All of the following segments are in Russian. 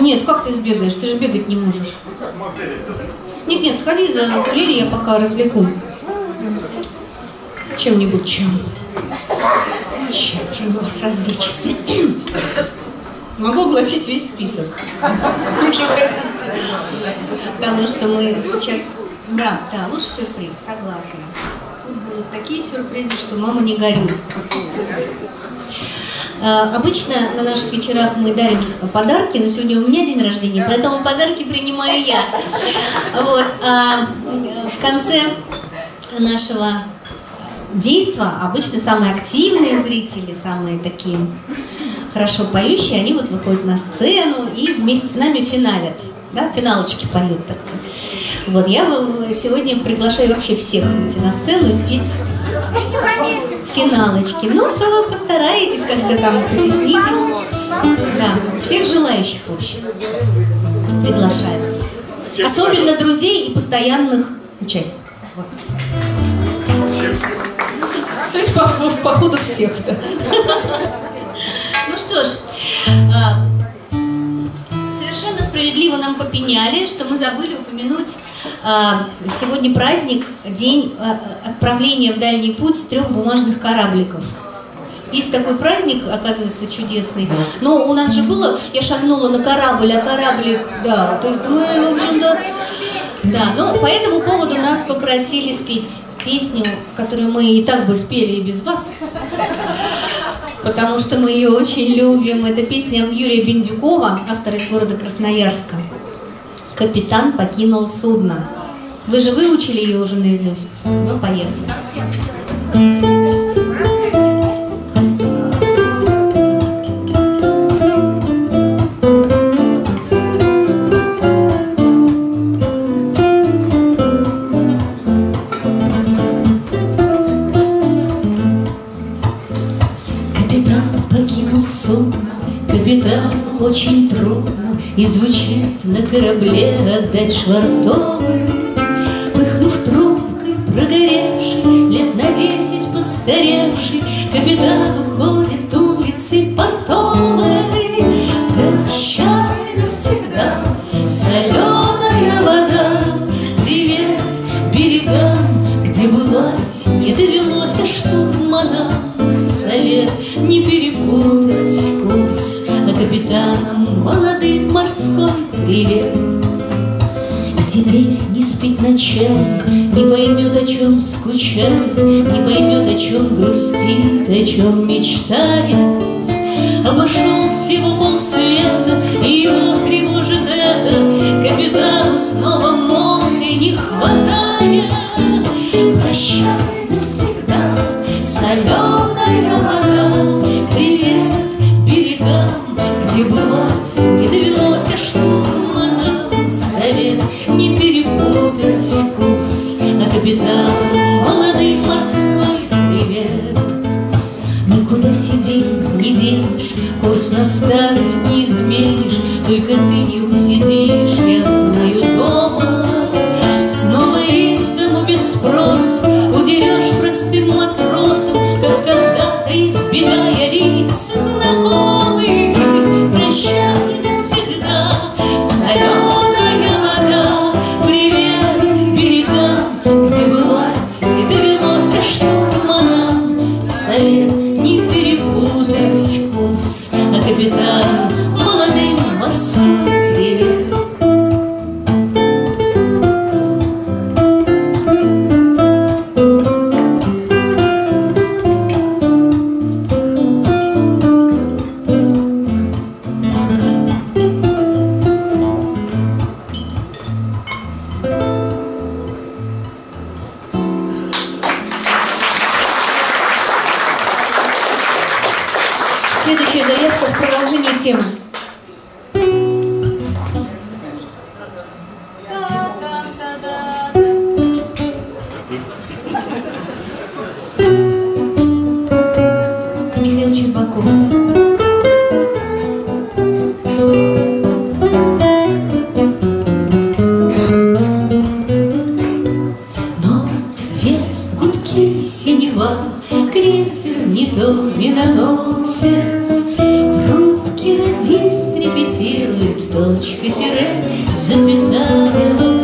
Нет, как ты сбегаешь? Ты же бегать не можешь. Нет, нет, сходи за галереей, я пока развлеку. Чем-нибудь, чем вас развлечь. Могу огласить весь список, если хотите. Потому что мы сейчас... Да, да, лучше сюрприз, согласна. Тут будут такие сюрпризы, что мама не горюй. Обычно на наших вечерах мы дарим подарки, но сегодня у меня день рождения, поэтому подарки принимаю я. Вот. А в конце нашего действа обычно самые активные зрители, самые такие хорошо поющие, они вот выходят на сцену и вместе с нами финалят. Да, финалочки поют так-то. Вот, я сегодня приглашаю вообще всех выйти на сцену и спеть финалочки. Ну, постарайтесь как-то там, потеснитесь. Да, всех желающих, в общем, приглашаю. Особенно друзей и постоянных участников. Вот. То есть, походу, всех-то. Ну что ж, совершенно справедливо нам попеняли, что мы забыли упомянуть сегодня праздник, день отправления в дальний путь 3 бумажных корабликов. Есть такой праздник, оказывается, чудесный. Но у нас же было, я шагнула на корабль, а кораблик, да, то есть мы, в общем-то, да, но по этому поводу нас попросили спеть песню, которую мы и так бы спели и без вас, потому что мы ее очень любим. Это песня Юрия Биндюкова, автора из города Красноярска. «Капитан покинул судно». Вы же выучили ее уже наизусть? Ну, поехали. Капитану очень трудно и звучит на корабле, отдать швартовы. Пыхнув трубкой, прогоревший, лет на 10 постаревший, капитан уходит улицы портовой. Прощай навсегда, соленая вода, привет берегам, где бывать не довелось, а штурманам совет не перепутать курс, а капитаном молодым морской привет. И теперь не спит ночами, не поймет, о чем скучает, не поймет, о чем грустит, о чем мечтает. Обошел всего полсвета, и его тревожит это, капитану снова моря не хватает. Прощай навсегда, соленая вода, привет берегам, где бывать не довелось, а штурманам совет не перепутать курс, а капитану молодым морской привет. Никуда сидеть не денешь, курс на старость не изменишь, только ты не усидишь, я знаю дома. Снова из дому без спроса удерешь простым матросом, как когда-то избегая лиц знакомых. Прощай навсегда, соленая вода, привет берегам, где бывать не довелось, а штурманам совет не перепутать курс, а капитану молодым морским привет. Крейсер не то минонос. носят. В рубке родись репетирует точка, тире, запятая.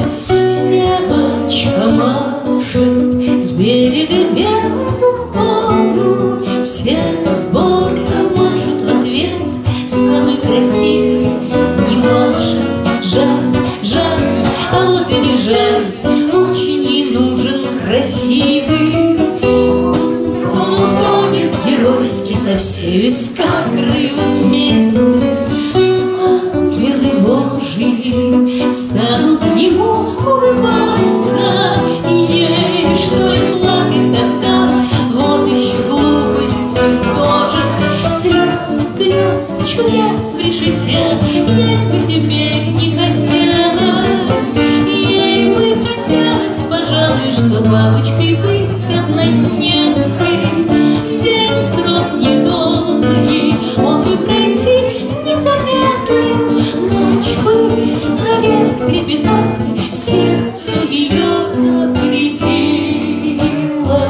Девочка машет с берега белую рукою, вся сборка машет в ответ, самый красивый не машет. Жаль, жаль, а вот и не жаль, очень не нужен красивый. Он утонет геройски со всеми скадрой вместе. Ангелы Божьи станут ему улыбаться, и ей, что ли, плакать тогда? Вот еще глупости тоже. Слез, грез, чудес в решете ей бы теперь не хотелось. Ей бы хотелось, пожалуй, что бабочкой выйти однодневкой. День срок недолгий, он бы пройти незаметным. Ночь бы навек трепетать, сердцу ее запретила.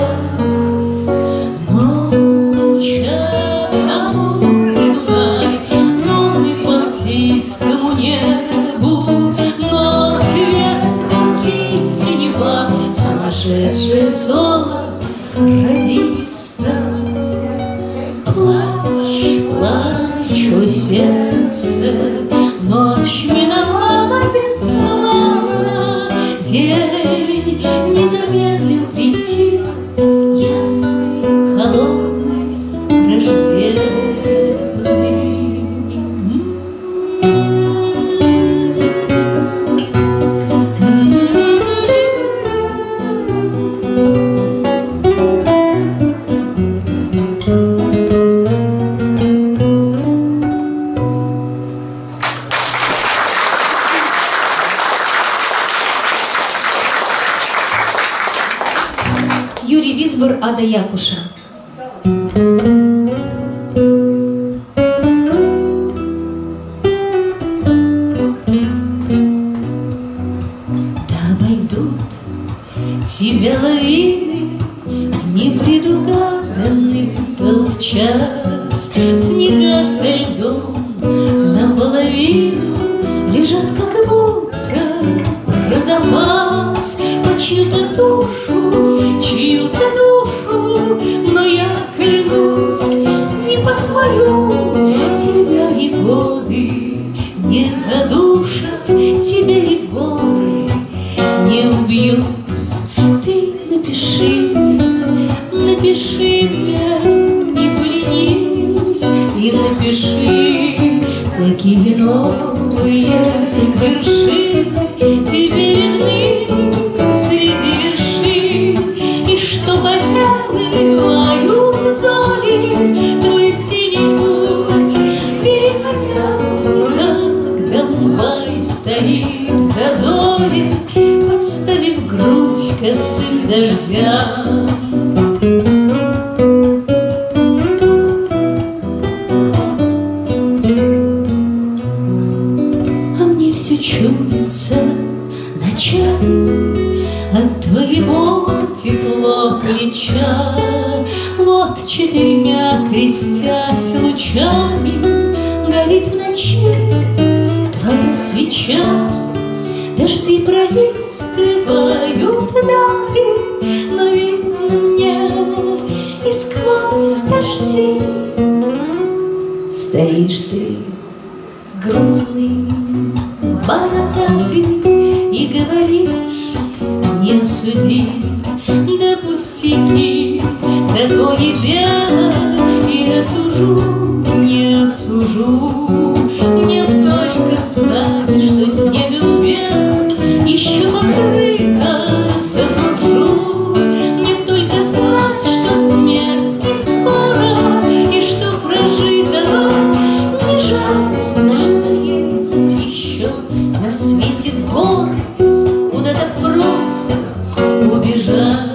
Ночь, Амур и Дунай, новый Балтийскому небу, Норд-Вест, руки синева, сумасшедшее соло радиста. Плачь, плачь, у сердце, ночь миновала бессонно, день не замедлил прийти, ясный, холодный, враждебный. Ада Якуша. Да обойдут тебя лавины в непредугаданный тот час. Снега сойдут наполовину, лежат как будто про запас. По чью-то душу, чью-то душу, но я клянусь, не потворю. Тебя и годы не задушат, тебя и горы не убьют. Ты напиши, напиши мне, не поленись, и напиши такие новые вершины. Тебе видны среди вершин, что поделывают золи твой синий путь. Переходя рукав, к Донбай стоит в дозоре, подставив грудь косым дождям. Тепло плеча, вот четырьмя крестясь лучами горит в ночи твоя свеча. Дожди пролистывают даты, но видно мне и сквозь дожди. Стоишь ты, грузный, бородатый, и говоришь: не суди, да пустяки, такое дело. Я сужу, не сужу, мне б только знать, что снегом белым еще покрыто сафруджу. Мне б только знать, что смерть не скоро и что прожито не жаль, что есть еще на свете горы, куда так просто убежать.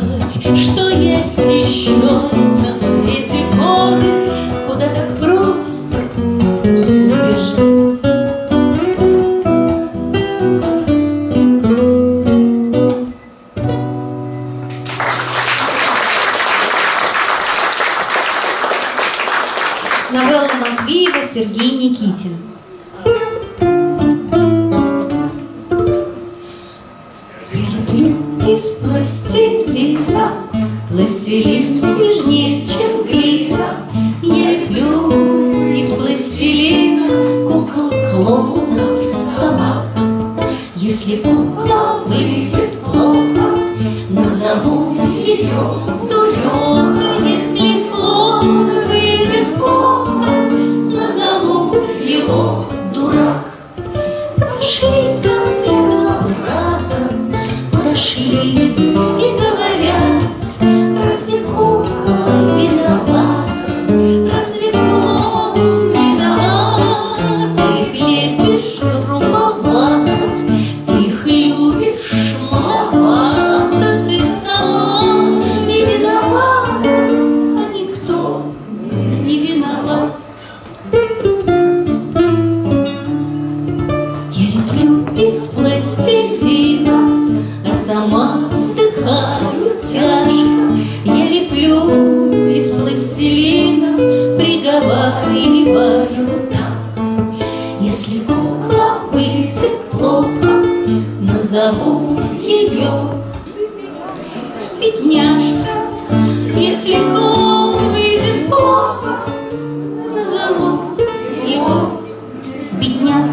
Что есть еще на свете горы, куда так просто убежать. Новелла Матвеева «Сергей Никитин». Из пластилина, пластилин нежнее, чем глина. Я люблю из пластилина кукол, клоунов, собак. Если кукла выйдет плохо, назову ее дуреха. Если клоун выйдет плохо, назову его дурак. Нашли ко мне два брата, подошли и говорят: разве кукла виновата? Разве клоун виноват? Ты хлебишь грубовато, ты их любишь маловато, ты сама не виновата, а никто не виноват. Я леплю из пластилина, сама вздыхаю тяжко. Я леплю из пластилина, приговариваю так: если кукла выйдет плохо, назову ее бедняжка. Если кукла выйдет плохо, назову его бедняк.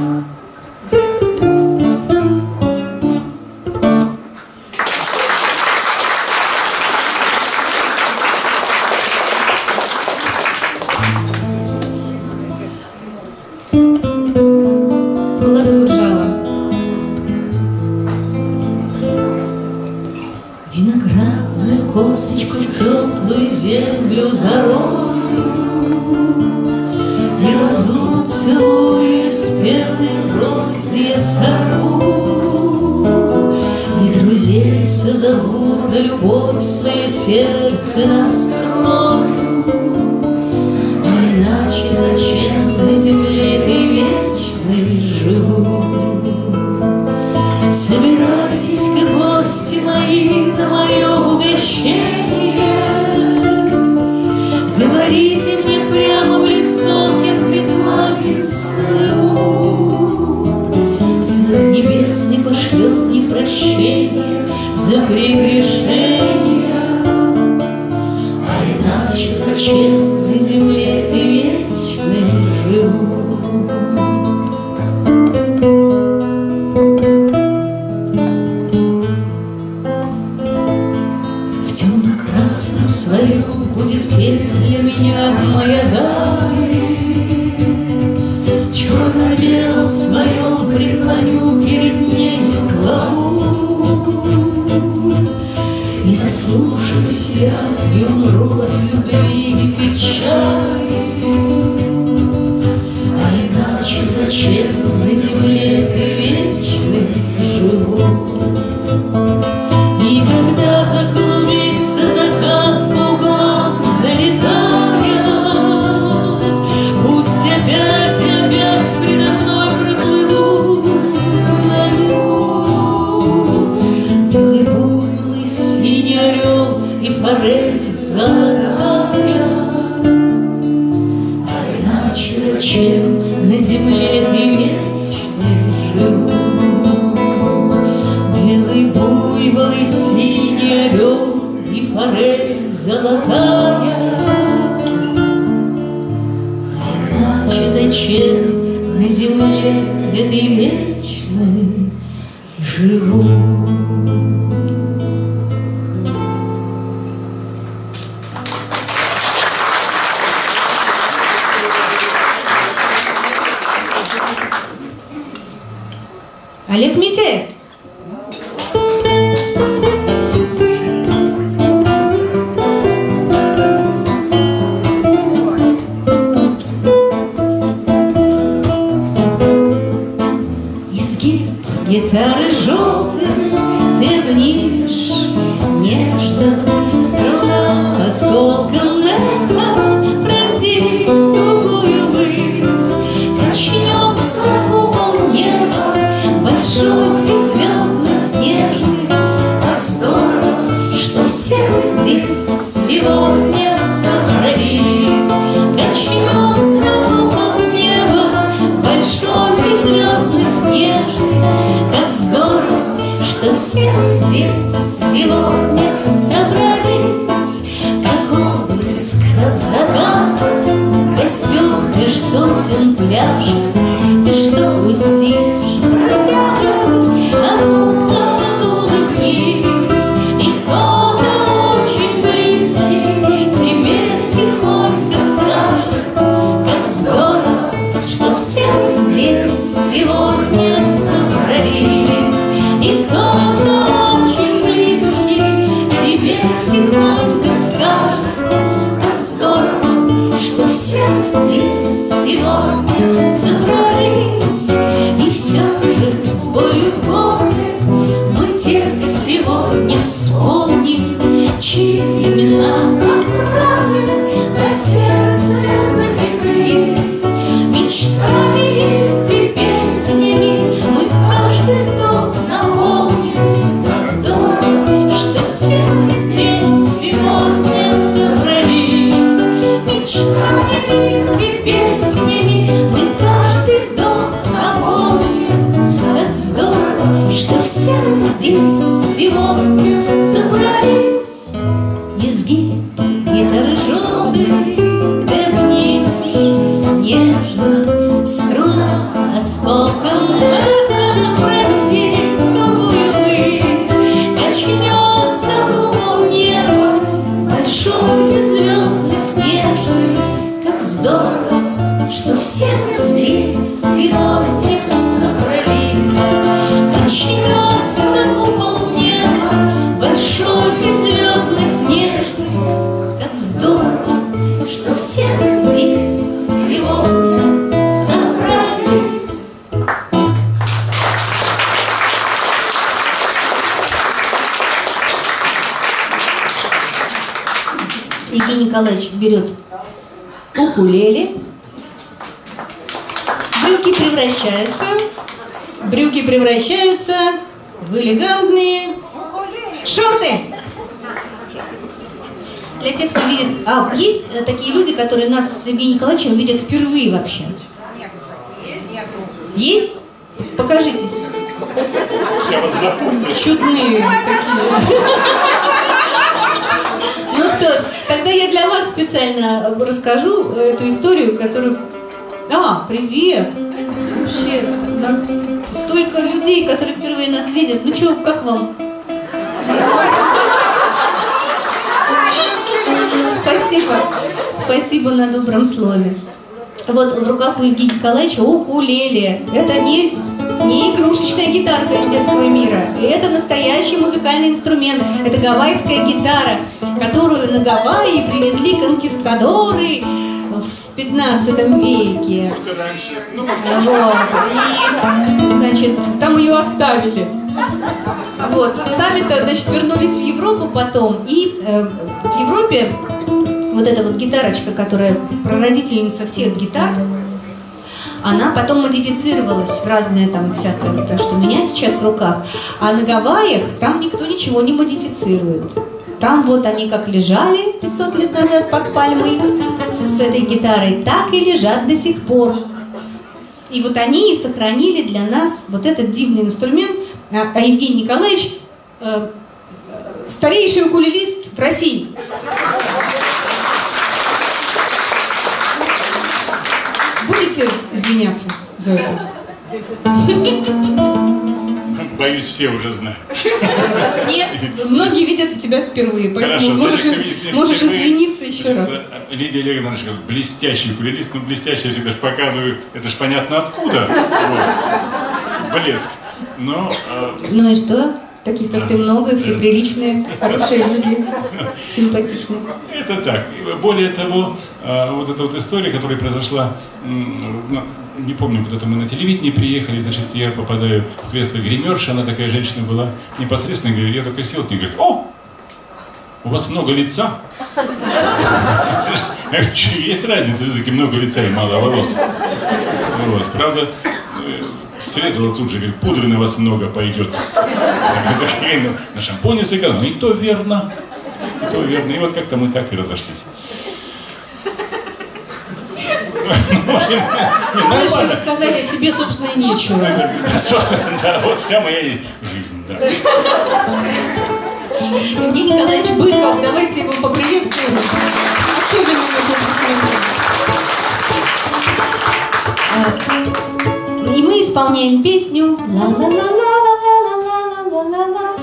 Show me. сосен пляж. Ты что грустишь, бродяга? А ну-ка улыбнись, и кто-то очень близкий тебе тихонько скажет, как здорово, что все мы здесь сегодня собрались. И кто-то очень близкий тебе тихонько скажет, как здорово, что все мы здесь сегодня собрались. И все же с болью в горле мы тех сегодня вспомним, чьи имена оправили на сердце запеклись. Мечтами и песнями мы каждый дом наполним. Как здорово, что все мы здесь сегодня собрались. Мечтами и песнями мы каждый дом наполним. Как здорово, что все мы здесь сегодня собрались. Изгиб гитары желтые нежно, струна осколком эхо пронзит тугую высь, качнется в небо большой звездный снежный. Как здорово, что все мы здесь сегодня собрались. Качнется в небо большой звездный снежный. Как здорово, что все мы здесь сегодня собрались. Евгений Николаевич берет укулеле. Брюки превращаются в элегантные шорты. Для тех, кто видит, есть такие люди, которые нас с Евгением Николаевичем видят впервые вообще? Есть? Покажитесь. Я вас запомнил. Чудные такие. Ну что ж, тогда я для вас специально расскажу эту историю, которую... привет! Вообще, у нас столько людей, которые впервые нас видят. Ну что, как вам? Спасибо на добром слове. Вот в руках у Евгения Николаевича укулеле. Это не игрушечная гитарка из детского мира. Это настоящий музыкальный инструмент. Это гавайская гитара, которую на Гавайи привезли конкистадоры в 15 веке. Вот. И, там ее оставили. Вот. Сами-то, вернулись в Европу потом. И в Европе вот эта вот гитарочка, которая прародительница всех гитар, она потом модифицировалась в разное там всякое, то, что у меня сейчас в руках. А на Гавайях там никто ничего не модифицирует. Там вот они как лежали 500 лет назад под пальмой с этой гитарой, так и лежат до сих пор. И вот они и сохранили для нас вот этот дивный инструмент. А Евгений Николаевич старейший укулелист в России. Будете извиняться за это? Боюсь, все уже знают. Нет, многие видят тебя впервые, поэтому хорошо, можешь извиниться еще раз. Лидия Олеговна, блестящий укулелист, блестящий, я всегда же показываю, это же понятно откуда. Вот. Блеск. Но, ну и что? Таких, как ты, много, все приличные, хорошие люди, симпатичные. Это так. Более того, вот эта вот история, которая произошла, не помню, куда-то мы на телевидении приехали, я попадаю в кресло гримерши, она такая женщина была непосредственно, говорит, я только сел к ней, говорит, о, у вас много лица. Есть разница, все-таки много лица и мало волос. Правда, срезала тут же, говорит, пудры на вас много пойдет. На шампуне сэкономил. И то верно, и то верно. И вот как-то мы так и разошлись. Дальше рассказать о себе, собственно, и нечего. Собственно, да, вот вся моя жизнь, да. Евгений Николаевич Быков, давайте его поприветствуем. Особенно его исполняем песню «Ла-ла-ла-ла-ла-ла-ла-ла-ла-ла».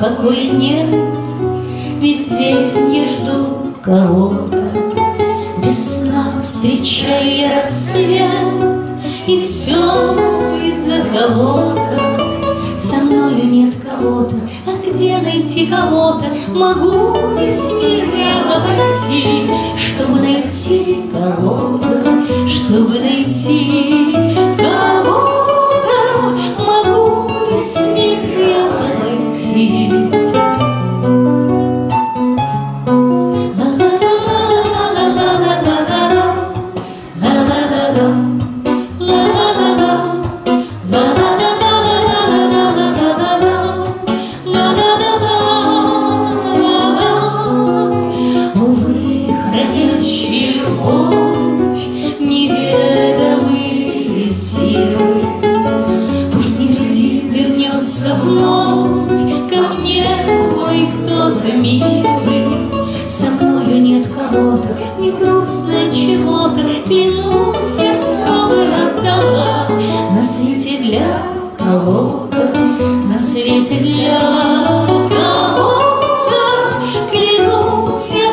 Покоя нет, везде я жду кого-то. Без сна встречаю я рассвет, и все из-за кого-то. Со мною нет кого-то, а где найти кого-то? Могу весь мир обойти, чтобы найти кого-то, чтобы найти кого-то. Могу весь мир обойти. Увы, хранящие любовь неведомые силы, пусть невредим вернется вновь. Кто-то милый, со мною нет кого-то, не грустно чего-то, клянусь, я все бы отдала на свете для кого-то, клянусь, я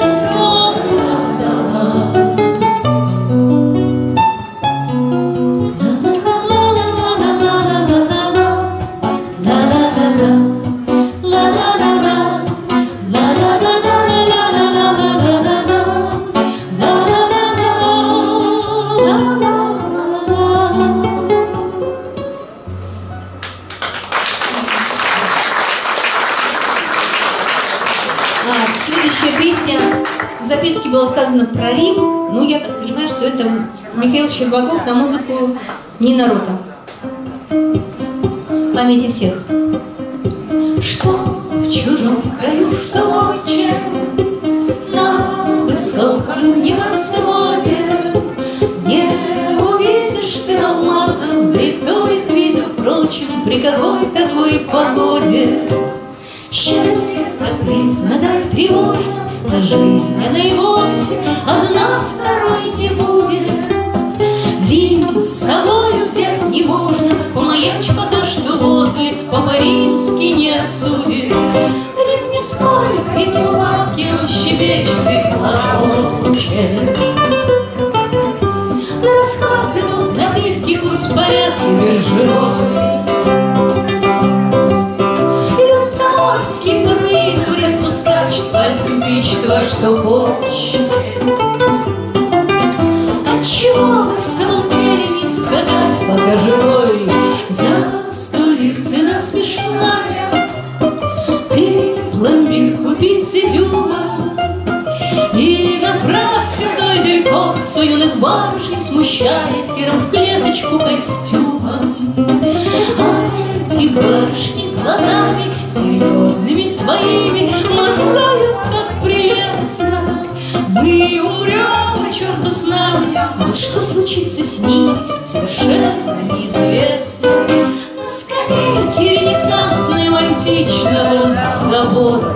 все бы отдала. Было сказано про Рим, но я так понимаю, что это Михаил Щербаков на музыку Нина Рота. В памяти всех. Что в чужом краю, что в отче, на высоком небосводе, не увидишь ты алмазов, да и кто их видел, впрочем, при какой такой погоде. Счастье как признак тревожно, а жизненной вовсе одна второй не будет. Рим с собой взять не можно, помаячь пока что возле, папа римский не судит. Рим нисколько и не лапки, он щебечет и хлопочет. На расклад идут напитки, пусть в порядке биржевой. Ирансаорский прыгнув резво скачет, пальцем тычет во что хочет. Отчего вы в самом деле не скакать, пока живой? За столик цена смешная. Ты пломбир купи с изюма и направься вдоль далеко суюных барышень, смущая серым в клеточку костюмом. А эти барышни глазами серьезными своими моргают так прелестно. Мы умрем, и черт бы с нами, вот что случится с ними, совершенно неизвестно. На скамейке ренессансного античного собора.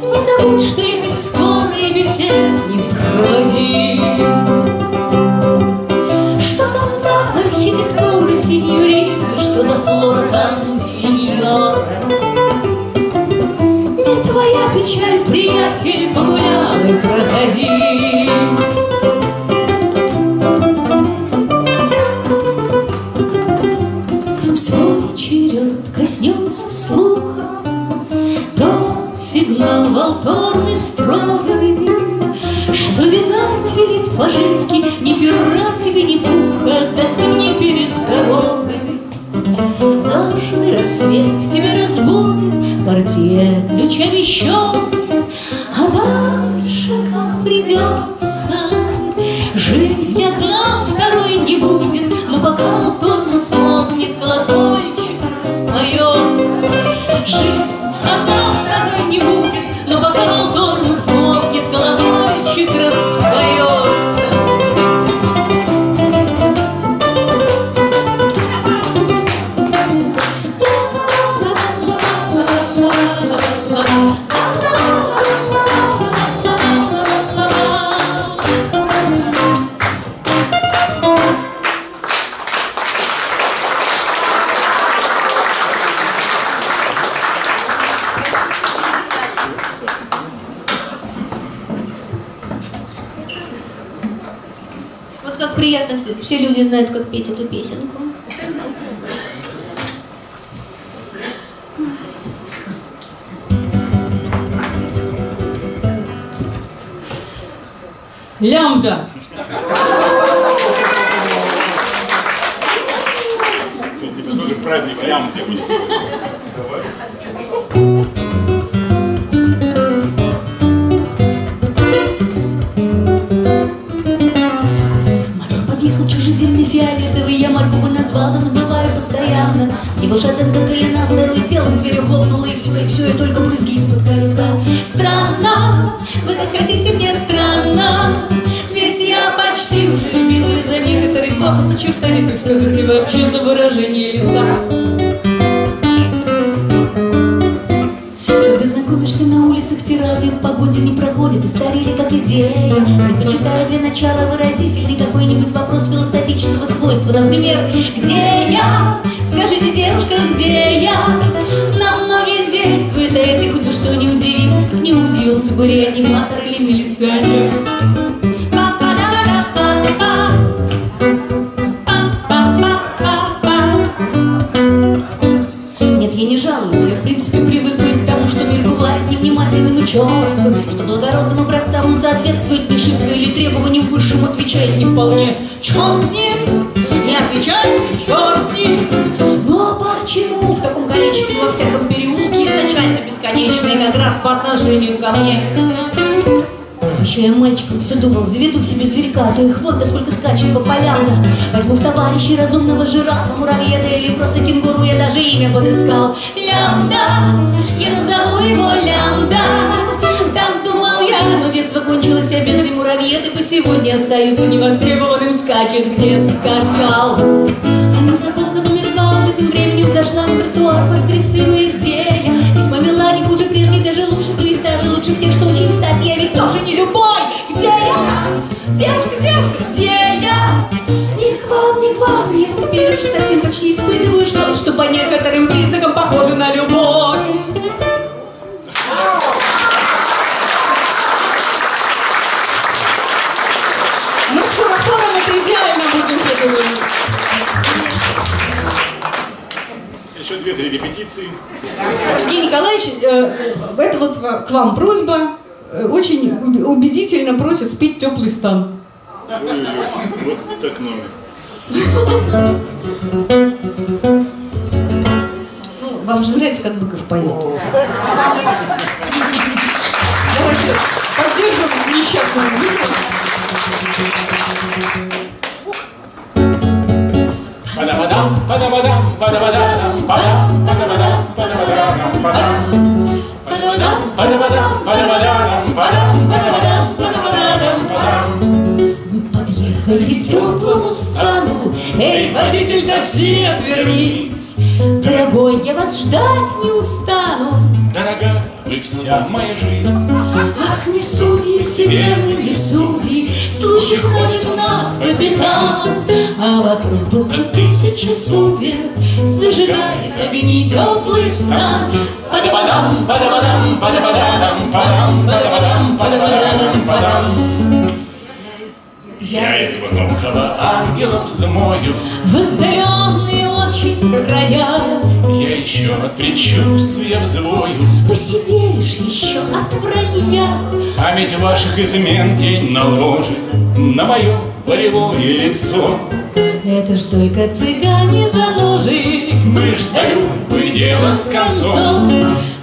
Не забудь, что ехать скоро и веселье не проводи. Что там за архитектура, синьорина, что за флора там, синьора? Не твоя печаль, приятель, погулял и проходи. В свой черед коснется слуха тот сигнал волторный строгой, что вязать велит пожитки, ни пера тебе, ни пуха, отдохни перед дорогой. Влажный рассвет тебя разбудит, портье ключами щелкнет, а дальше как придется. Жизнь одна, второй не будет, но пока он вспомнит, колокольчик распоется. Жизнь одна, второй не будет, но пока Молдорн вспомнит, колокольчик распоется. Вот как приятно, все люди знают, как петь эту песенку. Лямбда! Это тоже праздник лямбды будет сегодня. Мотор подъехал чужеземный фиолетовый, я марку бы назвал, но забываю постоянно. Его шатен до колена, здоровый сел, с дверью хлопнула, и все, и только брызги из-под колеса. Странно, вы как хотите, мне странно, ведь я почти уже любила из-за некоторых пафос очертаний, так сказать, и вообще за выражение лица. Когда знакомишься на улицах, тирады в погоде не проходят, устарели как идея. Предпочитаю для начала выразительный какой-нибудь вопрос философического свойства, например, где я? Скажите, девушка, где я? На многих действует, а это хоть бы что не удивилось, как не удивился бы реаниматор или милиционер. Нет, я не жалуюсь, я в принципе привыкла к тому, что мир бывает невнимательным и черствым, что благородным образцам он соответствует не шибко или требованиям высшим отвечает не вполне. Черт с ним! Не отвечай, черт с ним! Но почему в таком количестве во всяком переулке изначально бесконечные как раз по отношению ко мне? Еще я мальчиком все думал, заведу себе зверька, а то их вот да сколько скачет по полям-то. Возьму в товарищи разумного жирафа, муравьеда или просто кенгуру, я даже имя подыскал. Лямбда, я назову его Лямбда. Так думал я, но детство кончилось, а бедный муравьед и по сегодня остается невостребованным, скачет, где скакал. А незнакомка номер два уже тем временем зашла в репертуар, воскресила Ирдея. Весьма мила, не хуже прежней, даже лучше, то есть даже лучше всех, что очень кстати, я ведь тоже не любой. Где я? Девушка, девушка, где я? Не к вам, я теперь уже совсем почти испытываю что-то, что по некоторым признакам похоже на любовь. Мы с хором это идеально будем, я думаю. Еще две-три репетиции. Евгений Николаевич, это вот к вам просьба. Очень убедительно просят спеть «Теплый стан». Ой-ой-ой, вот так номер. Ну, вам же нравится, как Быков поет. Давайте поддержим несчастного Быкова. Мы подъехали к теплому стану. Эй, водитель такси, отвернись! Дорогой, я вас ждать не устану. Дорога, вы вся моя жизнь. Ах, не судьи себе, не судьи, случай ходит у нас по пятам, а вокруг будто тысячи судеб зажигает огни теплый стан. Падабадам, падабадам, падабадам, падам, падабадам, падабадам, падам. Я из высокого ангела взмою в отдаленные очень края. Я еще от предчувствия взвою, посидеешь еще от вранья. Память ваших измен день наложит на мое волевое лицо. Это ж только цыгане за ножик, мы ж за рюмку и дело с концом.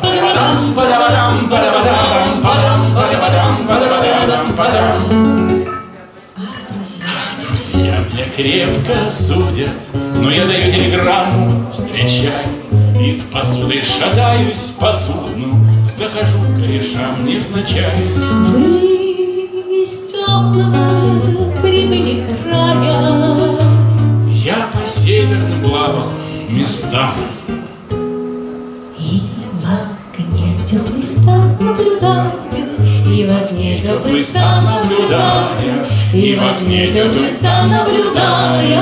Падабадам, падабадам, падабадам, падам, падабадам, падабадам, падам. Ах, друзья, меня крепко судят, но я даю телеграмму, встречай. И с посудой шатаюсь по судну, захожу к корешам невзначай. Вы из теплого прибыли края. Я по северным плавал местам и в огне теплый стан наблюдаю, и в огне теплый стан наблюдаю, и в огне теплый стан наблюдаю.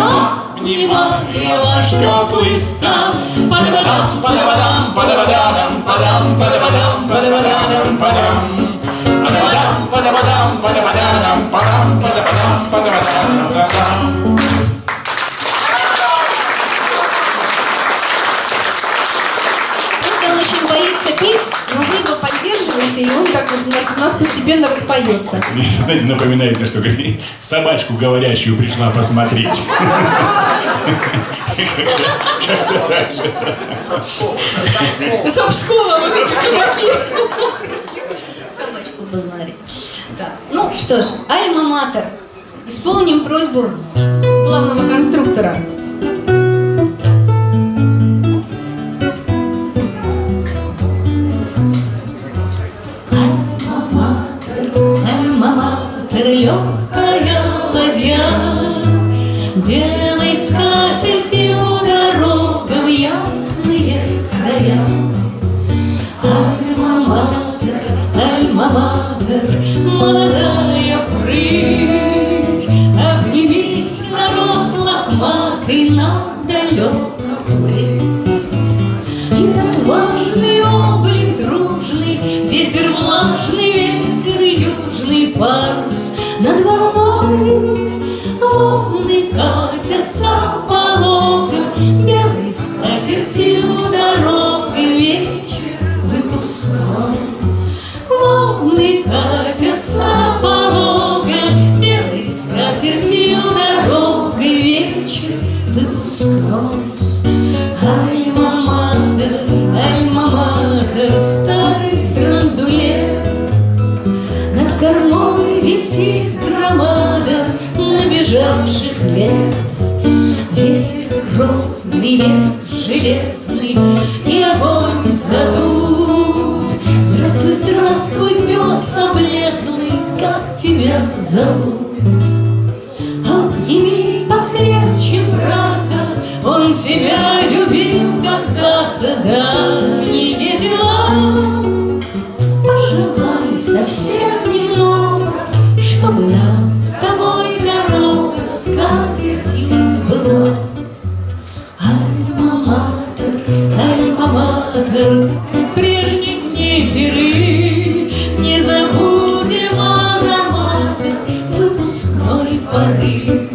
Внимание, ваш теплый стан. Падабадам, падабадам, падабадам, падам, падабадам, падабадам, падам. Падабадам, падабадам, падабадам, падам, падабадам, падабадам, падам. постепенно распоется. Знаете, напоминает мне, что собачку говорящую пришла посмотреть. Как-то так же. Собшкола, вот эти собаки. Собачку посмотреть. Ну что ж, альма-матер. Исполним просьбу главного конструктора. Легкая ладья, белой скатертью дорога в ясные края. Альма-матер, альма-матер, молодая прыть, обнимись, народ лохматый, нам далеко плыть. Этот важный облик дружный, ветер влажный, ветер южный, парус над волной, волны катятся по лодкам, белой скатертью дорога вечер выпускал. Волны катятся по лодкам, белой скатертью дорога вечер выпускал. Альма-матер, альма-матер, старый драндулет, над кормой висит громада набежавших лет. Ветер грозный, век железный, и огонь задут. Здравствуй, здравствуй, пес облезлый, как тебя зовут? Обними покрепче брата, он тебя любил когда-то, давние дела. Пожелай совсем немного, чтобы нам с тобой дорога скатертью была. Альма-матер, альма-матер, прежних дней пиры, не забудем аромата выпускной поры.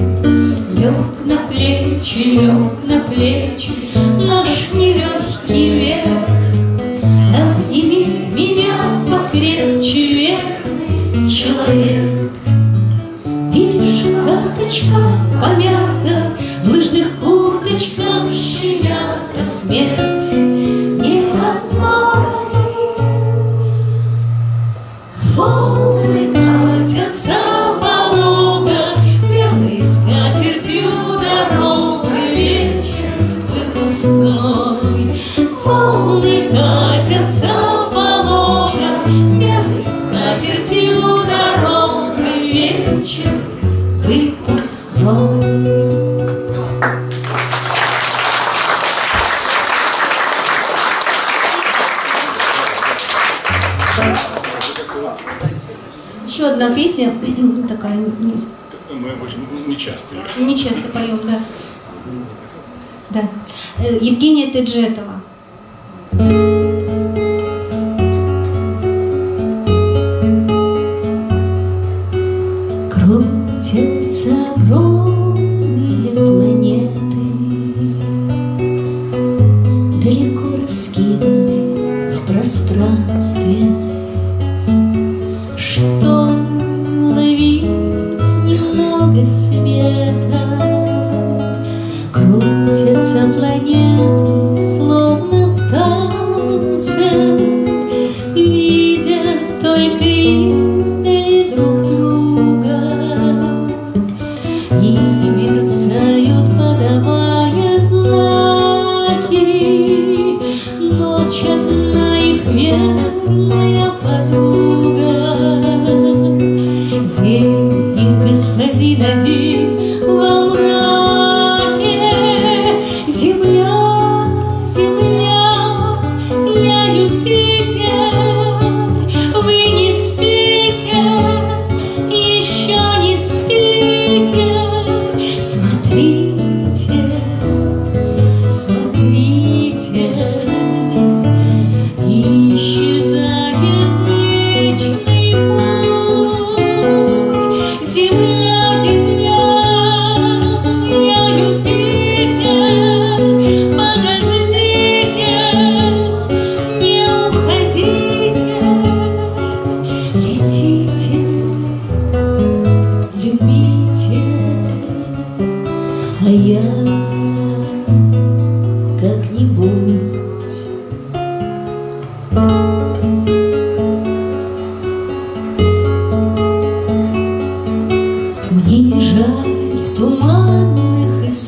Лег на плечи наш нелегкий век, обними меня покрепче, верный человек. Карточка помята, в лыжных курточках щенята смерти не одной. Волны катятся по лугам, белой скатертью дорога, вечер выпускной. Волны катятся по лугам, белой скатертью дорога, вечер выпускной. Еще одна песня, ну, такая мы очень не часто поем, да. Да. Евгения Теджетова. Крутятся огромные планеты, далеко раскиданы в пространстве. Чтобы уловить немного света, крутятся планеты, словно в танце, видят только издали друг друга.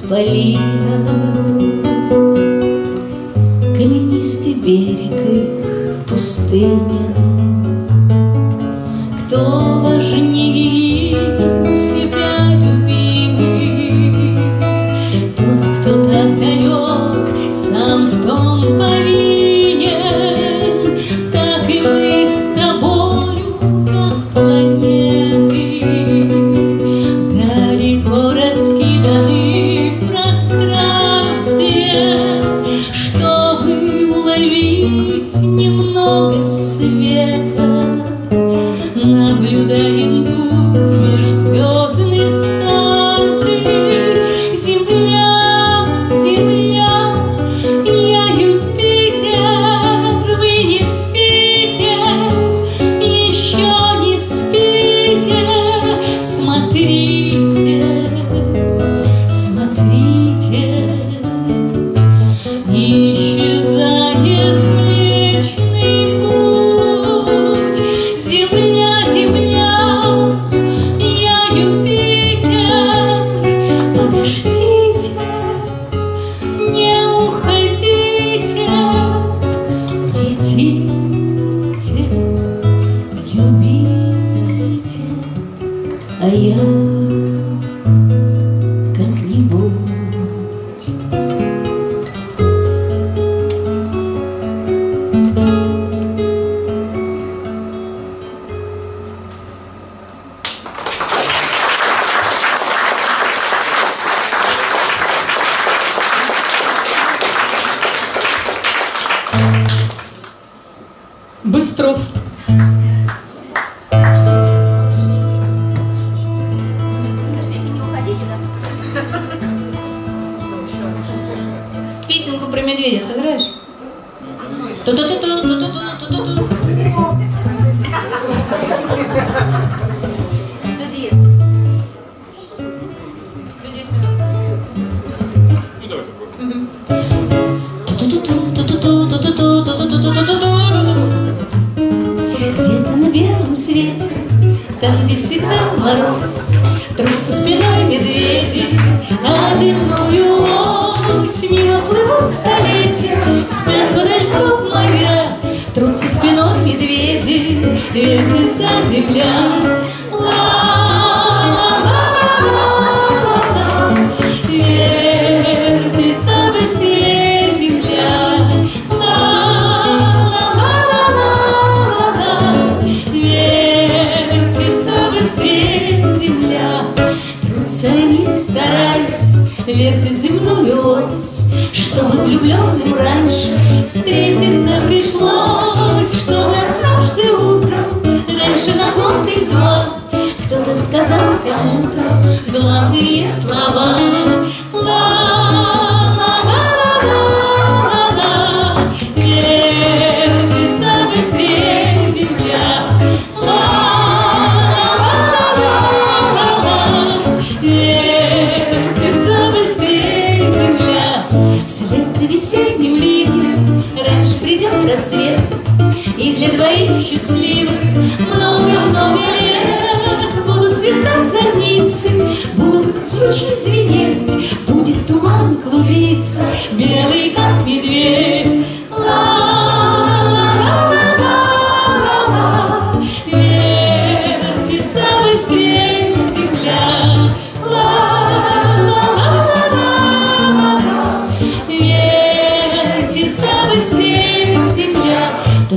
исполинов, каменистый берег их пустыня. Кто важнее себя любимых, тот, кто так далек, сам в том повинен. Так и мы с тобою, как планеты, далеко раскиданы в пространстве, чтобы уловить немного света. Наблюдаем путь межзвездных станций. Земля, земля, я Юпитер, вы не спите, еще не спите, смотрите, смотрите, исчезает Млечный путь. Земля, а я как-нибудь. Быстров. Песенку про медведя сыграешь? Ту-ту-ту-ту-ту-ту-ту-ту-ту. До диез. До 10 минут. Ну давай такой. Где-то на белом свете, там, где всегда мороз, трутся спиной медведи одинную ось. Мимо плывут столетия, спят подаль топ моря, трутся спиной медведи, вертится земля. Ла-ла-ла-ла-ла-ла, вертится быстрее земля. Ла-ла-ла-ла-ла-ла, вертится быстрее земля. Трутся они, стараясь, вертит земную ось, чтобы влюбленным раньше встретиться пришлось. Чтобы однажды утром, раньше на год и два, кто-то сказал кому-то главные слова. Ла-ла-ла-ла-ла-ла, вертится быстрее земля. Ла-ла-ла-ла-ла-ла, вслед за весенним ливнем раньше придет рассвет, и для двоих счастливых много-много лет. Будут светать зорницы, будут лучи звенеть, будет туман клубиться, белый как медведь. Ла-ла-ла-ла-ла-ла, вертится быстрее земля. Быстрее земля. Но вы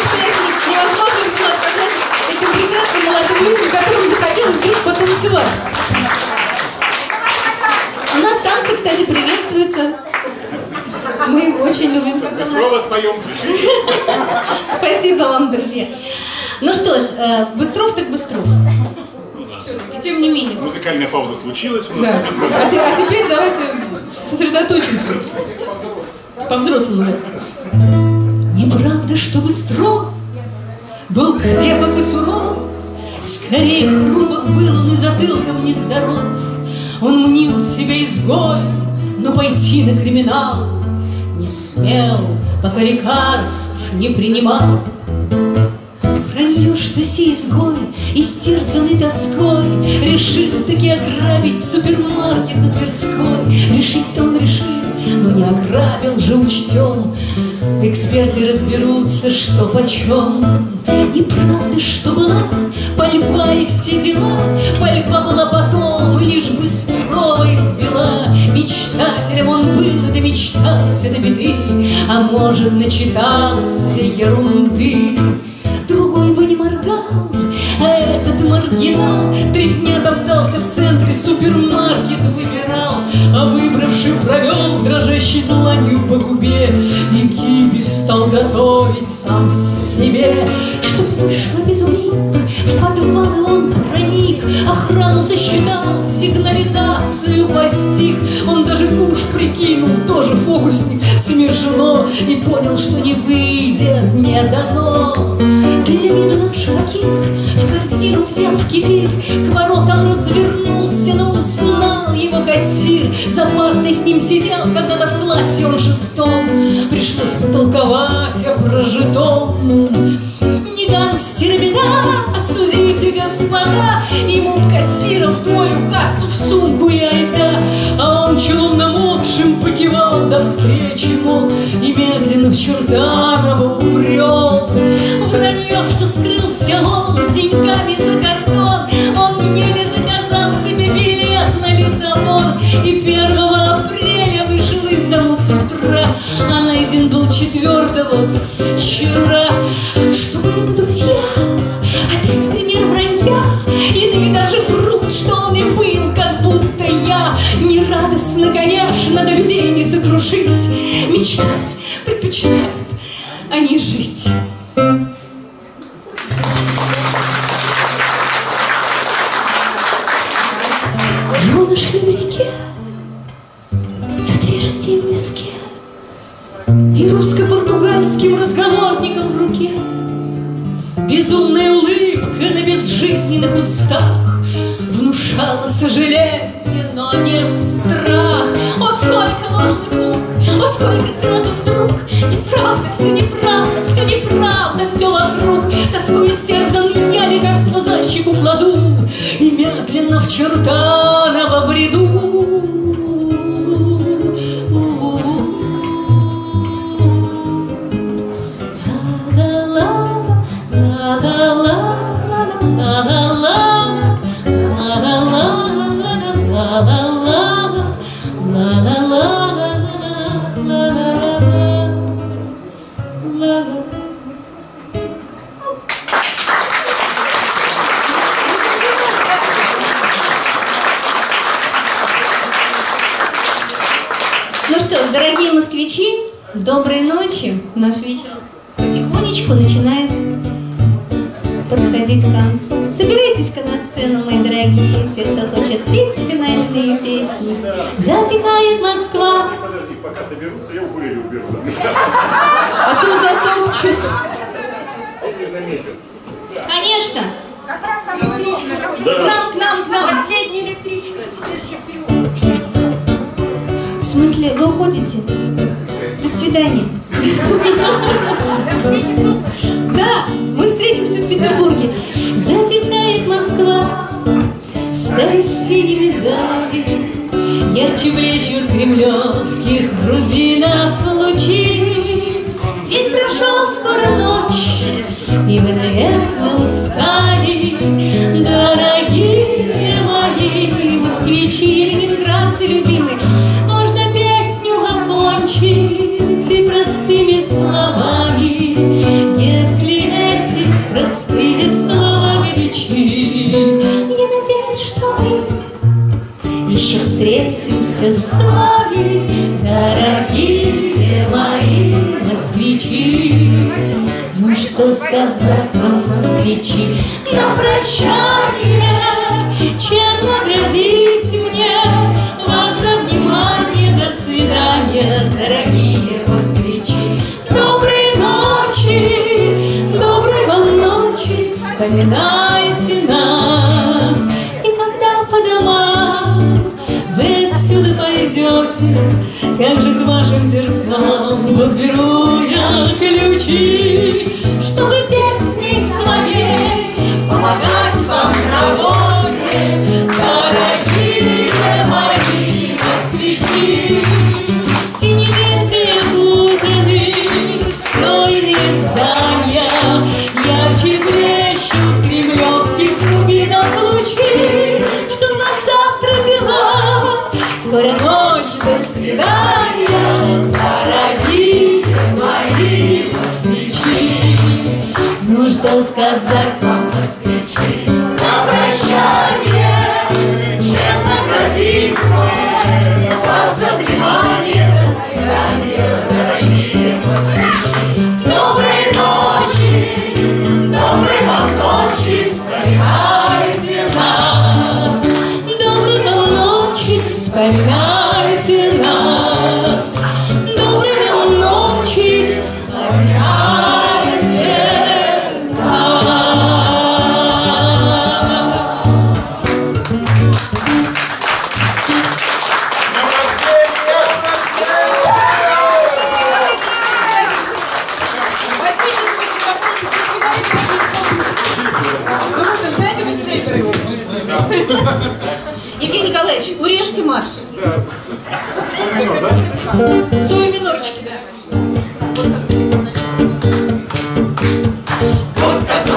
что, невозможно было отказать этим прекрасным молодым людям, которым захотелось вдруг потанцевать. У нас танцы, кстати, приветствуются. Мы их очень любим. Снова споем. Спасибо вам, друзья. Ну что ж, Быстров так Быстров. И тем не менее. Музыкальная пауза случилась. У нас да. Просто... а теперь давайте сосредоточимся. По-взрослому, да. Неправда, что Быстров был крепок и суров, скорее хрупок был он и затылком нездоров. Он мнил себя изгоем, но пойти на криминал не смел, пока лекарств не принимал. Вранье, что сей изгой, истерзанный тоской, решил таки ограбить супермаркет на Тверской. Решить-то он решил, но не ограбил же, учтем. Эксперты разберутся, что почем. Неправда, что была пальба и все дела. Пальба была потом, и лишь Быстрова избила. Мечтателем он был, да мечтался до беды, а может, начитался ерунды. Другой бы не моргал, а этот маргинал 3 дня топтался в центре, супермаркет выбирал, а выбравший провел дрожащей дланью по губе и гибель стал готовить сам себе. Чтоб вышло без улик, в подвалы он проник, охрану сосчитал, сигнализацию постиг. Он даже куш прикинул, тоже фокусник, смешно, и понял, что не выйдет, не дано. Для виду наш факир в корзину взял в кефир, к воротам развернулся, но узнал его кассир. За партой с ним сидел когда-то в классе он 6-м, пришлось потолковать о прожитом. Не гангстеры беда, осудите, господа, ему кассиров долю, кассу в сумку и айда. А он челом намокшим покивал до встречи, мол, и медленно в Чертаново убрел. Вранье, что скрылся он с деньгами за кордон, он еле заказал себе билет на Лиссабон. И 1 апреля вышел из дому с утра, а найден был 4-го вчера. Что были бы друзья, опять пример вранья, иные даже врут, что он и был, как будто я. Нерадостно, конечно, надо людей не сокрушить, мечтать предпочитают, а не жить. Его нашли в реке с отверстием в виске и русско-португальским разговорником в руке. Безумная улыбка на безжизненных устах внушала сожаление, но не страх. О, сколько ложных мук, о, сколько сразу вдруг. Неправда, все неправда, все неправда, все вокруг. Тоскую истерзан я, лекарство за щеку кладу и медленно в Чертаново бреду. Дорогие москвичи, доброй ночи. Наш вечер потихонечку начинает подходить к концу. Собирайтесь-ка на сцену, мои дорогие, те, кто хочет петь финальные песни. Затихает Москва. Подожди, пока соберутся, я укулеле уберу. А то затопчут. Он не заметил. Конечно. Как раз там электричка. К нам. Последняя электричка. В смысле, вы уходите? До свидания. Да, мы встретимся в Петербурге. Затихает Москва, стали синими дали, ярче блещут кремлевских рубинов лучи. День прошел, скоро ночь, и вы, наверное, устали, дорогие мои москвичи, ленинградцы любимые. И простыми словами, если эти простые слова величи, я надеюсь, что мы еще встретимся с вами, дорогие мои москвичи. Ну что сказать вам, москвичи, на прощание, чем наградить мне вас за внимание. До свидания, дорогие москвичи, доброй ночи, доброй вам ночи, вспоминайте нас. И когда по домам вы отсюда пойдете, как же к вашим нашим сердцам подберу я ключи, чтобы песней своей помогать вам в работе, дорогие мои москвичи. Синими перепутаны стройные здания, ярче блещут кремлевских рубинов лучи, чтоб на завтра дела скоро ночь, до свидания, дорогие мои москвичи. Ну что сказать вам, москвичи, на прощание, чем наградить мы вас за внимание, до свидания, дорогие москвичи. Доброй ночи, доброй вам ночи, вспоминайте нас. Доброй вам ночи, вспоминайте нас. Доброй вам ночи, вспоминайте. Евгений Николаевич, урежьте марш. Да. Соль минорчики, да. Будто бы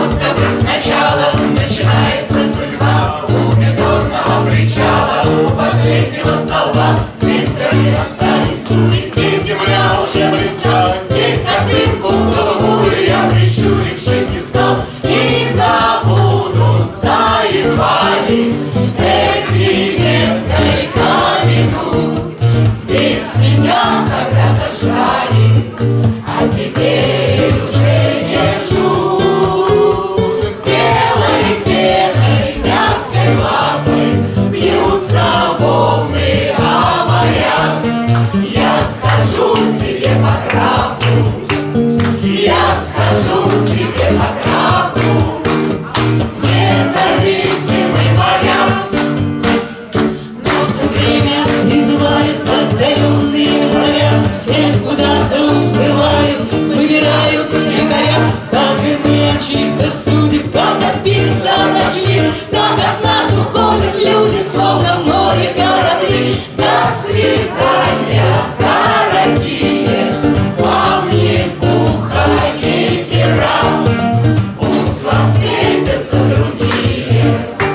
сначала начинается судьба у бетонного причала, у последнего столба. Здесь горы остались дуры, здесь земля уже близка, здесь косынку голубую я, прищурившись, искал. И забудутся едва ли эти несколько минут. Здесь меня когда-то ждали, а теперь уже не ждут. Белой пеной, мягкой лапой бьются волны о моря. Я схожу себе по крапу, я схожу себе по крапу. Все куда-то уплывают, выбирают якоря. Так и мы от чьих-то судеб, как от пирса дошли, так от нас уходят люди, словно в море корабли. До свидания, дорогие, вам ни пуха, ни пера. Пусть вам встретятся другие,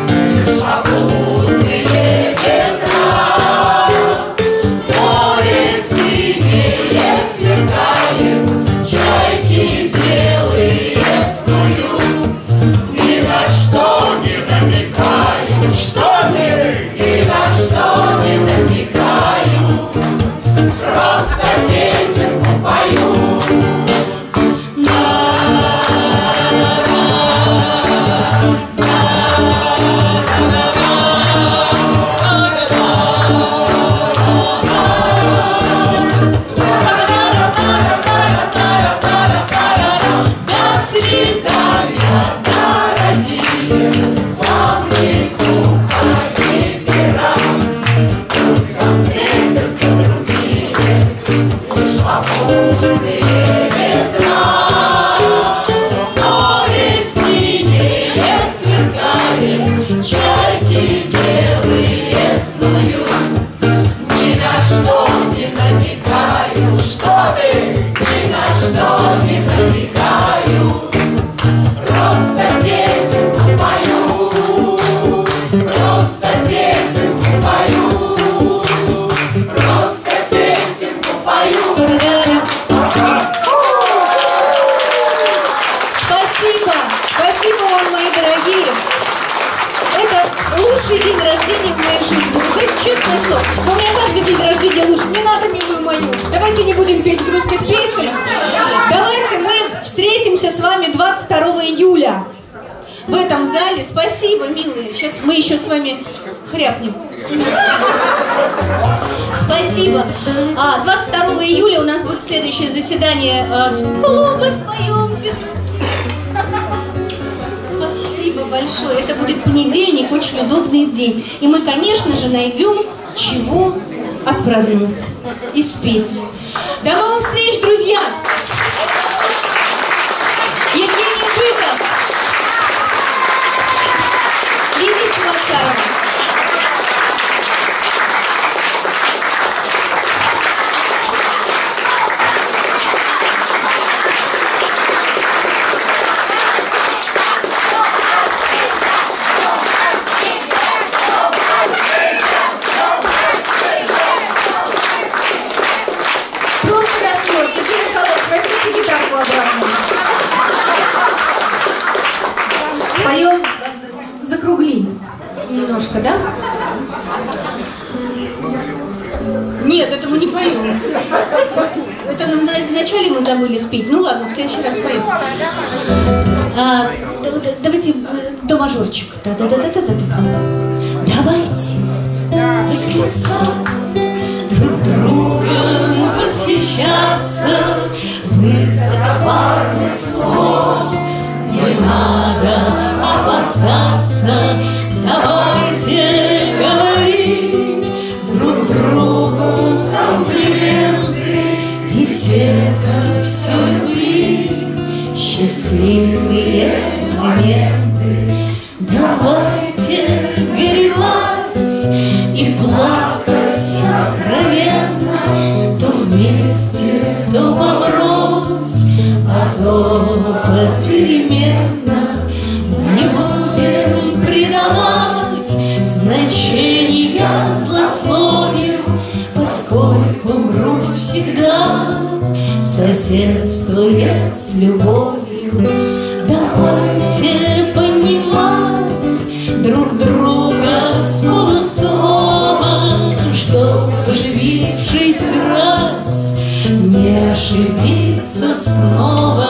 лишь попутные ветра. Чайки белые снуют, ни на что не намекаю. Что ты? Ни на что не намекаю, просто песенку пою. Спасибо, милые. Сейчас мы еще с вами хряпнем. Спасибо. 22 июля у нас будет следующее заседание клуба «СПОЕМТЕ». Спасибо большое. Это будет понедельник, очень удобный день. И мы, конечно же, найдем чего отпраздновать и спеть. До новых встреч, друзья! Евгений Быков, Лидия Чебоксарова. Закруглим немножко, да? Нет, это мы не поем. Это вначале мы забыли спеть. Ну ладно, в следующий раз поем. Давайте до мажорчик. Давайте восклицать, друг другом восхищаться, высокопарных слов не надо опасаться, давайте говорить друг другу комплименты, ведь это все любви, счастливые моменты. Давайте горевать и плакать откровенно, то вместе, то поврось, а то попеременно. Не будем придавать значения злословию, поскольку грусть всегда соседствует с любовью. Давайте понимать друг друга с полуслова, что поживившись раз не ошибиться снова.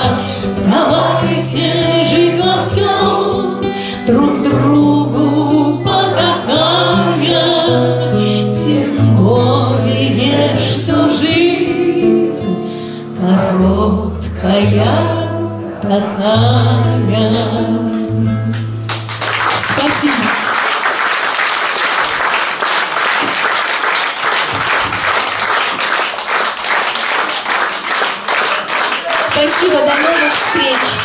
Давайте жить во всем, друг другу потакая, тем более, что жизнь короткая такая. Спасибо. Спасибо, до новых встреч!